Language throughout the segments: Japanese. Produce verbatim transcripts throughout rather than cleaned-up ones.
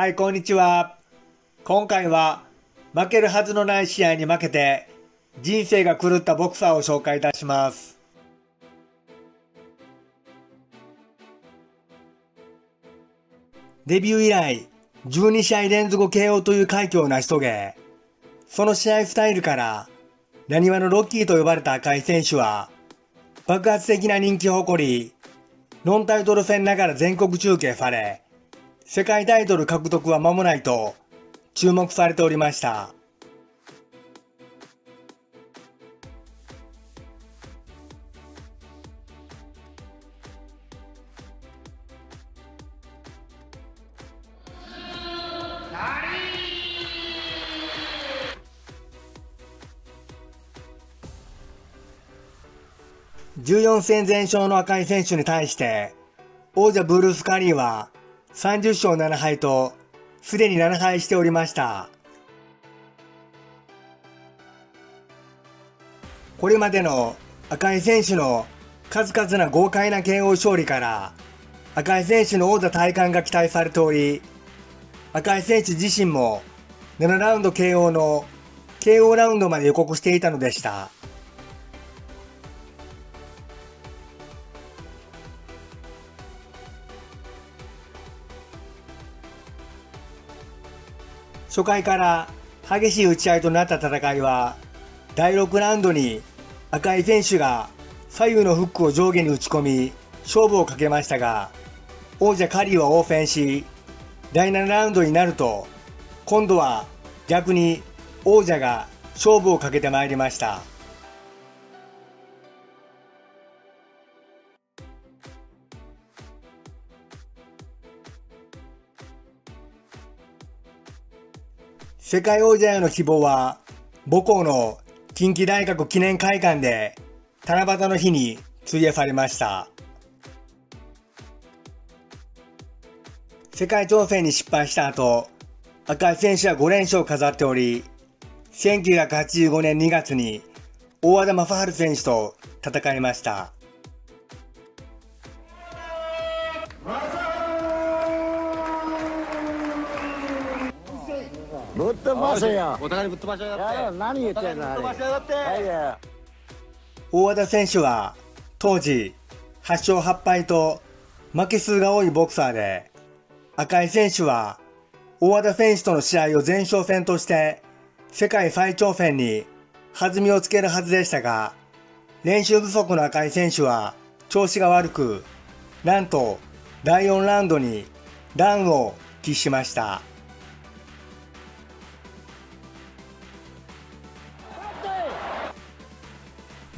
はい、こんにちは。今回は負けるはずのない試合に負けて人生が狂ったボクサーを紹介いたします。デビュー以来じゅうに試合連続 ケーオー という快挙を成し遂げ、その試合スタイルからなにわのロッキーと呼ばれた赤井選手は爆発的な人気を誇り、ノンタイトル戦ながら全国中継され、世界タイトル獲得は間もないと注目されておりました。じゅうよん戦全勝の赤井選手に対して王者ブルース・カリーはさんじゅっ勝なな敗とすでになな敗しておりました。これまでの赤井選手の数々な豪快な ケーオー 勝利から赤井選手の王座戴冠が期待されており、赤井選手自身もななラウンド ケーオー の ケーオー ラウンドまで予告していたのでした。初回から激しい打ち合いとなった戦いは、だいろくラウンドに赤井選手が左右のフックを上下に打ち込み勝負をかけましたが、王者カリーは応戦し、だいななラウンドになると今度は逆に王者が勝負をかけてまいりました。世界王者への希望は母校の近畿大学記念会館で七夕の日に費やされました。世界挑戦に失敗した後、赤井選手はご連勝を飾っており、せんきゅうひゃくはちじゅうご年にがつに大和田雅治選手と戦いました。ぶっ飛ばせよ。お互いにぶっ飛ばしやがって。何言ってんの。ぶっ飛ばしやがって。大和田選手は当時はち勝はち敗と負け数が多いボクサーで、赤井選手は大和田選手との試合を前哨戦として世界最長戦に弾みをつけるはずでしたが、練習不足の赤井選手は調子が悪く、なんとだいよんラウンドにダウンを喫しました。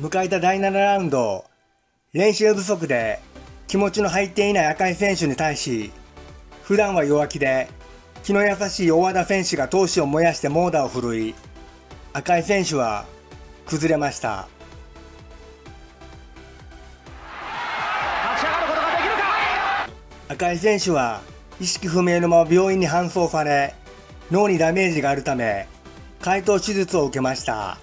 迎えただいななラウンド、練習不足で気持ちの入っていない赤井選手に対し、普段は弱気で気の優しい大和田選手が闘志を燃やして猛打を振るい、赤井選手は崩れました。赤井選手は意識不明のまま病院に搬送され、脳にダメージがあるため開頭手術を受けました。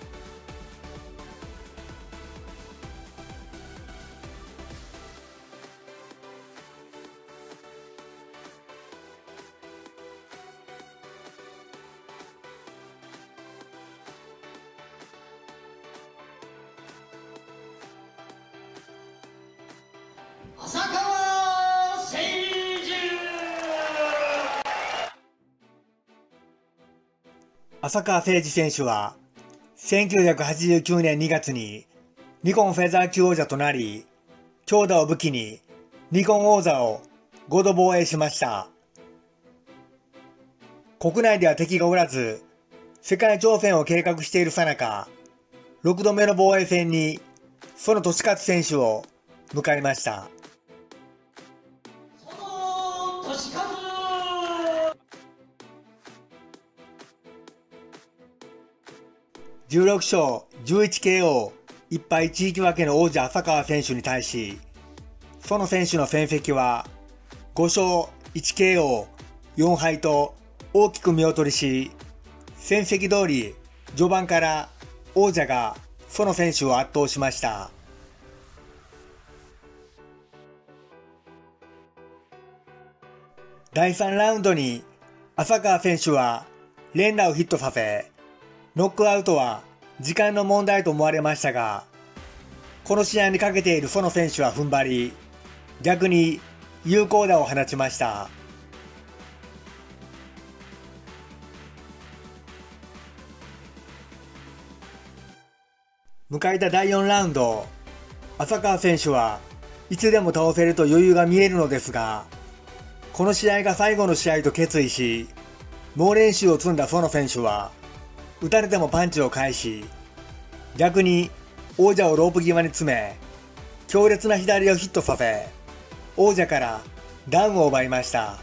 浅川誠二。浅川誠二選手はせんきゅうひゃくはちじゅうきゅう年にがつにニコンフェザー級王者となり、強打を武器にニコン王座をご度防衛しました。国内では敵がおらず、世界挑戦を計画している最中、ろく度目の防衛戦にその利勝選手を迎えました。じゅうろく勝 じゅういちケーオー いち敗いち引き分けの王者浅川選手に対し、その選手の戦績はご勝 いちケーオーよん 敗と大きく見劣りし、戦績通り序盤から王者がその選手を圧倒しました。だいさんラウンドに浅川選手は連打をヒットさせ、ノックアウトは時間の問題と思われましたが、この試合にかけている園選手は踏ん張り、逆に有効打を放ちました。迎えただいよんラウンド、浅川選手はいつでも倒せると余裕が見えるのですが、この試合が最後の試合と決意し、猛練習を積んだ園選手は、打たれてもパンチを返し、逆に王者をロープ際に詰め、強烈な左をヒットさせ、王者からダウンを奪いました。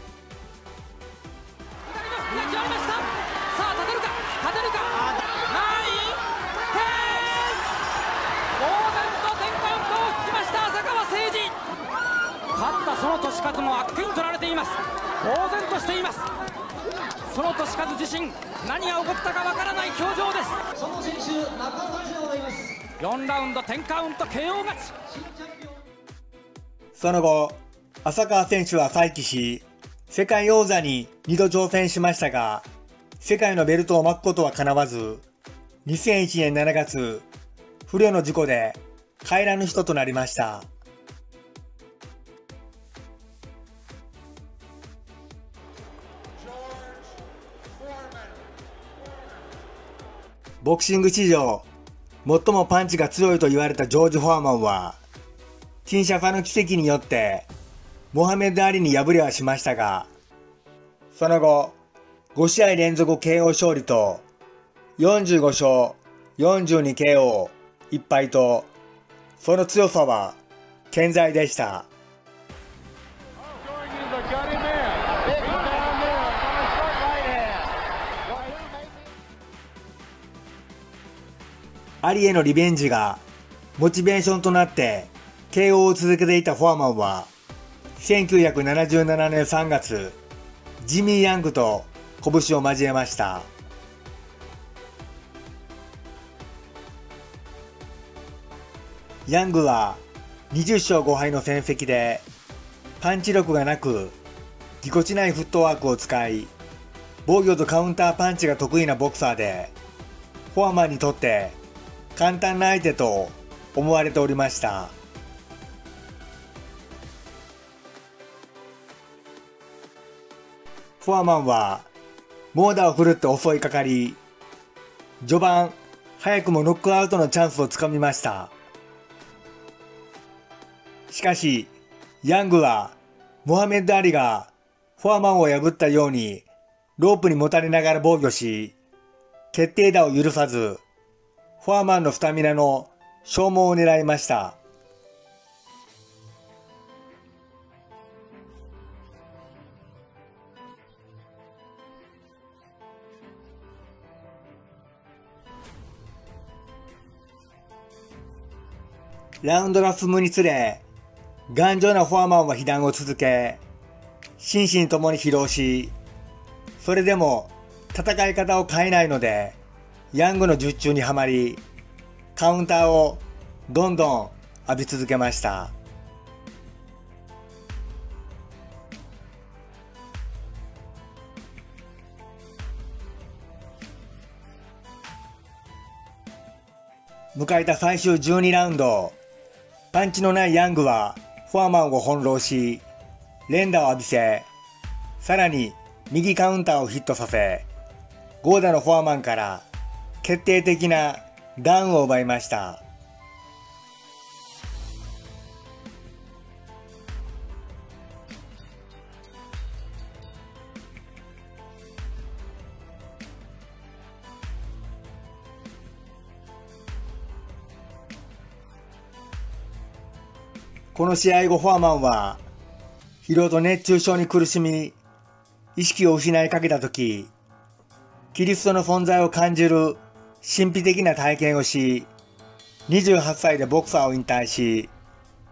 勝ったその年数も悪に取られています。呆然としています。その年数自身、何が起こったかわからない表情です。その選手、中尾選手でございます。よんラウンドテンカウント ケーオー 勝ち。その後、浅川選手は再起し、世界王座ににど挑戦しましたが、世界のベルトを巻くことは叶わず、にせんいちねんしちがつ、不慮の事故で帰らぬ人となりました。ボクシング史上最もパンチが強いと言われたジョージ・フォアマンは、陳謝ファの奇跡によってモハメド・アリに敗れはしましたが、その後ご試合連続 ケーオー 勝利とよんじゅうごしょうよんじゅうにケーオーいっぱいと、その強さは健在でした。アリへのリベンジがモチベーションとなって ケーオー を続けていたフォアマンは、せんきゅうひゃくななじゅうななねんさんがつ、ジミー・ヤングと拳を交えました。ヤングはにじゅっしょうごはいの戦績で、パンチ力がなくぎこちないフットワークを使い、防御とカウンターパンチが得意なボクサーで、フォアマンにとって簡単な相手と思われておりました。フォアマンは猛打を振るって襲いかかり、序盤早くもノックアウトのチャンスをつかみました。しかしヤングはモハメド・アリがフォアマンを破ったようにロープにもたれながら防御し、決定打を許さず、フォアマンのスタミナの消耗を狙いました。ラウンドが進むにつれ、頑丈なフォアマンは被弾を続け、心身ともに疲労し、それでも戦い方を変えないので、ヤングの術中にはまり、カウンターをどんどん浴び続けました。迎えた最終じゅうにラウンド、パンチのないヤングはフォアマンを翻弄し、連打を浴びせ、さらに右カウンターをヒットさせ、強打のフォアマンから決定的なダウンを奪いました。この試合後、フォアマンは疲労と熱中症に苦しみ、意識を失いかけたとき、キリストの存在を感じる神秘的な体験をし、にじゅうはっさいでボクサーを引退し、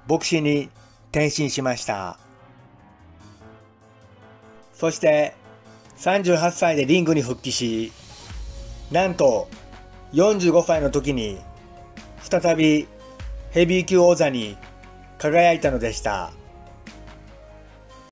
牧師に転身しました。そしてさんじゅうはっさいでリングに復帰し、なんとよんじゅうごさいの時に再びヘビー級王座に輝いたのでした。